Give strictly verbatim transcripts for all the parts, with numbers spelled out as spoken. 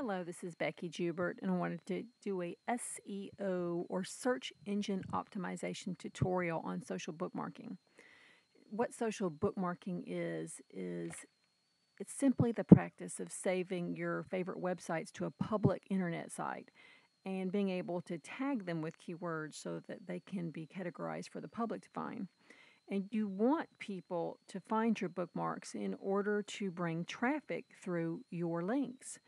Hello, this is Becky Joubert, and I wanted to do a S E O or search engine optimization tutorial on social bookmarking. What social bookmarking is, is it's simply the practice of saving your favorite websites to a public internet site and being able to tag them with keywords so that they can be categorized for the public to find. And you want people to find your bookmarks in order to bring traffic through your links.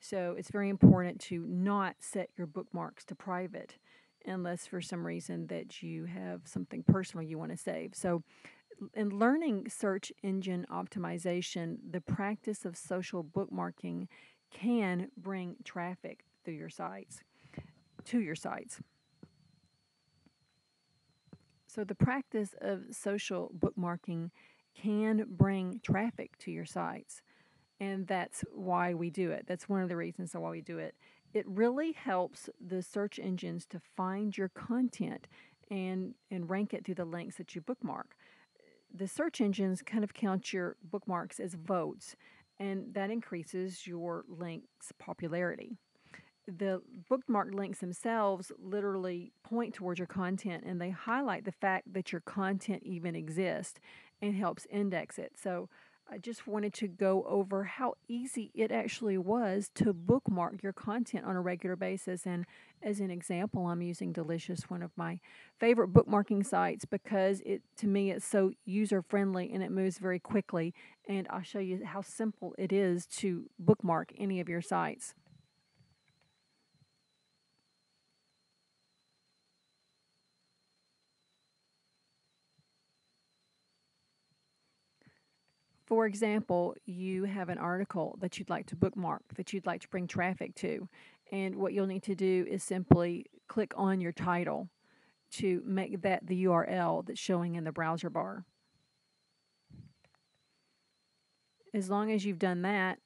So it's very important to not set your bookmarks to private unless for some reason that you have something personal you want to save. So in learning search engine optimization, the practice of social bookmarking can bring traffic through your sites, to your sites. So the practice of social bookmarking can bring traffic to your sites. And that's why we do it. That's one of the reasons why we do it. It really helps the search engines to find your content and, and rank it through the links that you bookmark. The search engines kind of count your bookmarks as votes, and that increases your link's popularity. The bookmark links themselves literally point towards your content, and they highlight the fact that your content even exists and helps index it. So I just wanted to go over how easy it actually was to bookmark your content on a regular basis. And as an example, I'm using Delicious, one of my favorite bookmarking sites, because it to me it's so user-friendly and it moves very quickly. And I'll show you how simple it is to bookmark any of your sites. For example, you have an article that you'd like to bookmark, that you'd like to bring traffic to, and what you'll need to do is simply click on your title to make that the U R L that's showing in the browser bar. As long as you've done that,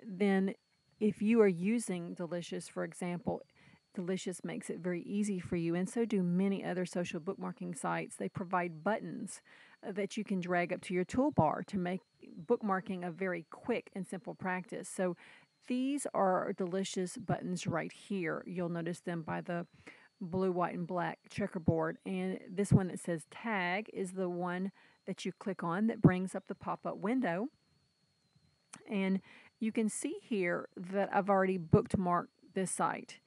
then if you are using Delicious, for example, Delicious makes it very easy for you, and so do many other social bookmarking sites. They provide buttons that you can drag up to your toolbar to make bookmarking a very quick and simple practice. So these are Delicious buttons right here. You'll notice them by the blue, white, and black checkerboard. And this one that says tag is the one that you click on that brings up the pop-up window. And you can see here that I've already bookmarked this site.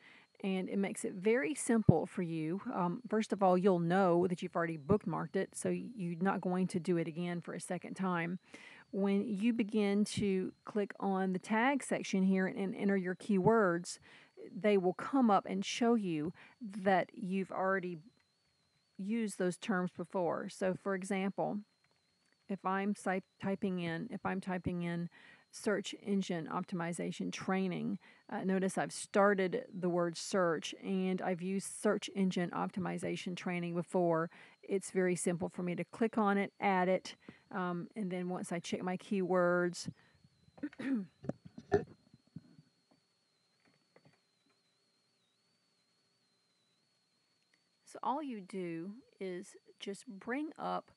And it makes it very simple for you. Um, first of all, you'll know that you've already bookmarked it, so you're not going to do it again for a second time. When you begin to click on the tag section here and enter your keywords, they will come up and show you that you've already used those terms before. So for example, if I'm typing in, if I'm typing in search engine optimization training. Uh, notice I've started the word search, and I've used search engine optimization training before. It's very simple for me to click on it, add it, um, and then once I check my keywords, so all you do is just bring up,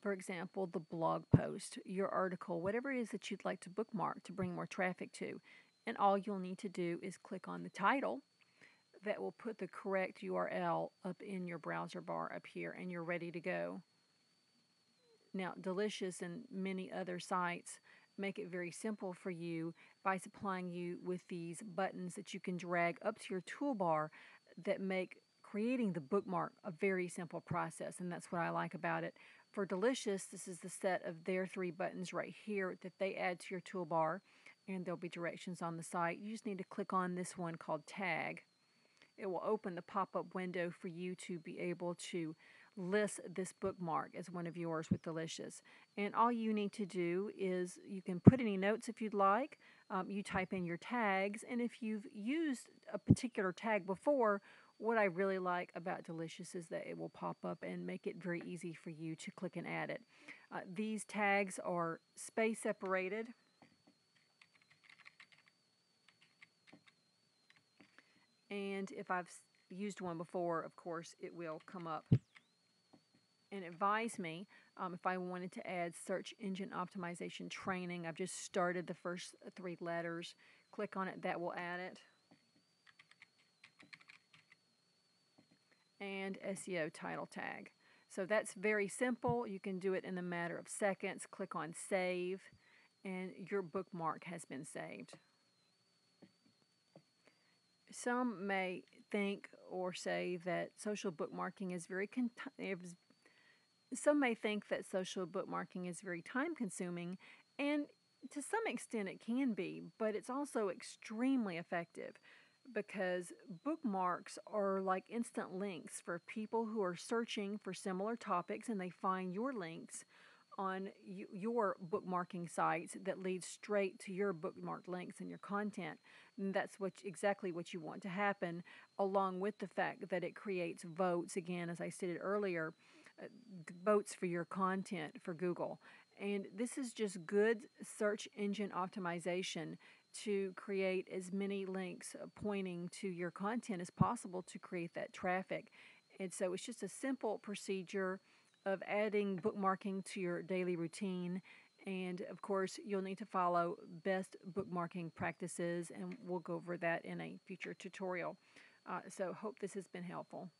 for example, the blog post, your article, whatever it is that you'd like to bookmark to bring more traffic to. And all you'll need to do is click on the title. That will put the correct U R L up in your browser bar up here, and you're ready to go. Now, Delicious and many other sites make it very simple for you by supplying you with these buttons that you can drag up to your toolbar that make creating the bookmark a very simple process, and that's what I like about it. For Delicious, this is the set of their three buttons right here that they add to your toolbar, and there'll be directions on the site. You just need to click on this one called Tag. It will open the pop-up window for you to be able to list this bookmark as one of yours with Delicious. And all you need to do is, you can put any notes if you'd like, um, you type in your tags, and if you've used a particular tag before, what I really like about Delicious is that it will pop up and make it very easy for you to click and add it. Uh, these tags are space separated, and if I've used one before, of course, it will come up and advise me. Um, if I wanted to add search engine optimization training, I've just started the first three letters. click on it, that will add it. And S E O title tag. So that's very simple. You can do it in a matter of seconds. Click on save, and your bookmark has been saved. Some may think or say that social bookmarking is very con some may think that social bookmarking is very time consuming, and to some extent it can be, but it's also extremely effective because bookmarks are like instant links for people who are searching for similar topics, and they find your links on your bookmarking sites that lead straight to your bookmarked links and your content. And that's what exactly what you want to happen, along with the fact that it creates votes, again, as I stated earlier, uh, votes for your content for Google. And this is just good search engine optimization to create as many links pointing to your content as possible to create that traffic. And so it's just a simple procedure of adding bookmarking to your daily routine. And of course, you'll need to follow best bookmarking practices, and we'll go over that in a future tutorial. Uh, so hope this has been helpful.